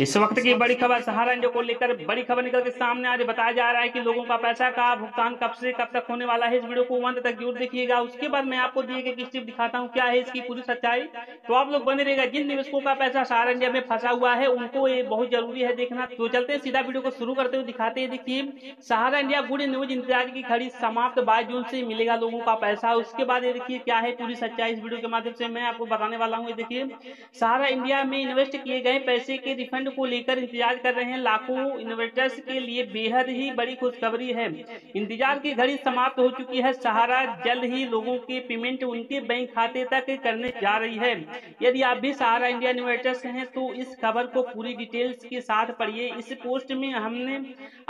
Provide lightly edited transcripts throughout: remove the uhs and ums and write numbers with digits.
इस वक्त की बड़ी खबर सहारनपुर को लेकर बड़ी खबर निकल के सामने आज बताया जा रहा है कि लोगों का पैसा का भुगतान कब से कब तक होने वाला है। इस वीडियो को अंत तक जरूर देखिएगा, उसके बाद मैं आपको दिए गए किस टिप दिखाता हूं, क्या है इसकी पूरी सच्चाई, तो आप लोग बने रहेगा। जिन निवेशकों का पैसा सहारनपुर में फंसा हुआ है उनको ये बहुत जरूरी है देखना। तो चलते हैं सीधा वीडियो को शुरू करते हुए, दिखाते हैं। देखिए, सहारा इंडिया गुड न्यूज, इंतजार की खड़ी समाप्त, 22 जून से मिलेगा लोगों का पैसा। उसके बाद ये देखिए क्या है पूरी सच्चाई, इस वीडियो के माध्यम से मैं आपको बताने वाला हूँ। देखिए, सहारा इंडिया में इन्वेस्ट किए गए पैसे के रिफंड को लेकर इंतजार कर रहे हैं लाखों इन्वेस्टर्स के लिए बेहद ही बड़ी खुशखबरी है। इंतजार की घड़ी समाप्त हो चुकी है। सहारा जल्द ही लोगों के पेमेंट उनके बैंक खाते तक करने जा रही है। यदि आप भी सहारा इंडिया इन्वेस्टर्स हैं तो इस खबर को पूरी डिटेल्स के साथ पढ़िए। इस पोस्ट में हमने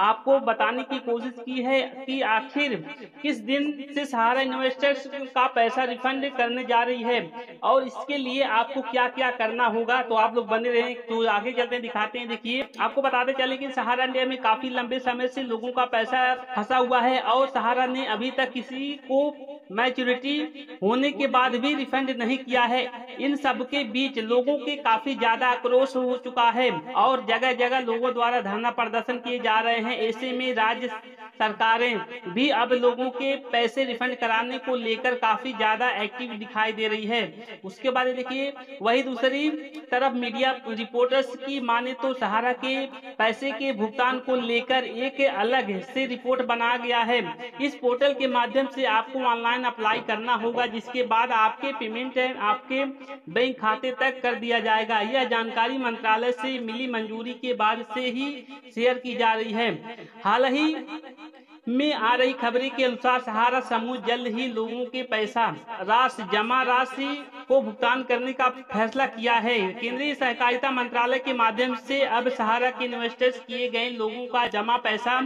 आपको बताने की कोशिश की है कि आखिर किस दिन से सहारा इन्वेस्टर्स का पैसा रिफंड करने जा रही है और इसके लिए आपको क्या क्या करना होगा, तो आप लोग बने रहें। तो आगे चलते हैं, दिखाते हैं। देखिए, आपको बताते चले कि सहारा इंडिया में काफी लंबे समय से लोगों का पैसा फंसा हुआ है और सहारा ने अभी तक किसी को मैच्योरिटी होने के बाद भी रिफंड नहीं किया है। इन सब के बीच लोगों के काफी ज्यादा आक्रोश हो चुका है और जगह जगह लोगों द्वारा धरना प्रदर्शन किए जा रहे हैं। ऐसे में राज्य सरकारें भी अब लोगों के पैसे रिफंड कराने को लेकर काफी ज्यादा एक्टिव दिखाई दे रही है। उसके बाद देखिए, वही दूसरी तरफ मीडिया रिपोर्टर्स की माने तो सहारा के पैसे के भुगतान को लेकर एक अलग से रिपोर्ट बनाया गया है। इस पोर्टल के माध्यम से आपको ऑनलाइन अप्लाई करना होगा, जिसके बाद आपके पेमेंट आपके बैंक खाते तक कर दिया जाएगा। यह जानकारी मंत्रालय से मिली मंजूरी के बाद से ही शेयर की जा रही है। हाल ही में आ रही खबरें के अनुसार सहारा समूह जल्द ही लोगों के पैसा राशि जमा राशि को भुगतान करने का फैसला किया है। केंद्रीय सहकारिता मंत्रालय के माध्यम से अब सहारा के इन्वेस्टर्स किए गए लोगों का जमा पैसा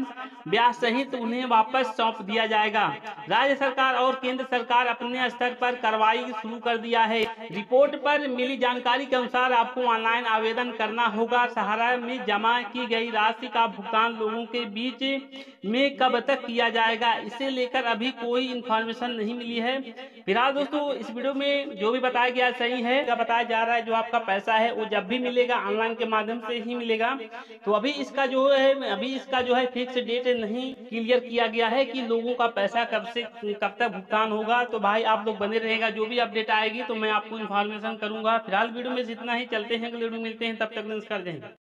ब्याज सहित उन्हें वापस सौंप दिया जाएगा। राज्य सरकार और केंद्र सरकार अपने स्तर पर कार्रवाई शुरू कर दिया है। रिपोर्ट पर मिली जानकारी के अनुसार आपको ऑनलाइन आवेदन करना होगा। सहारा में जमा की गई राशि का भुगतान लोगों के बीच में कब तक किया जाएगा, इसे लेकर अभी कोई इन्फॉर्मेशन नहीं मिली है। फिलहाल दोस्तों, इस वीडियो में जो भी बताया गया सही है। क्या बताया जा रहा है, जो आपका पैसा है वो जब भी मिलेगा ऑनलाइन के माध्यम से ही मिलेगा। तो अभी इसका जो है फिक्स डेट नहीं क्लियर किया गया है कि लोगों का पैसा कब से कब तक भुगतान होगा। तो भाई आप लोग बने रहेगा, जो भी अपडेट आएगी तो मैं आपको इन्फॉर्मेशन करूंगा। फिलहाल वीडियो में जितना ही, चलते हैं, मिलते हैं, तब तक नमस्कार।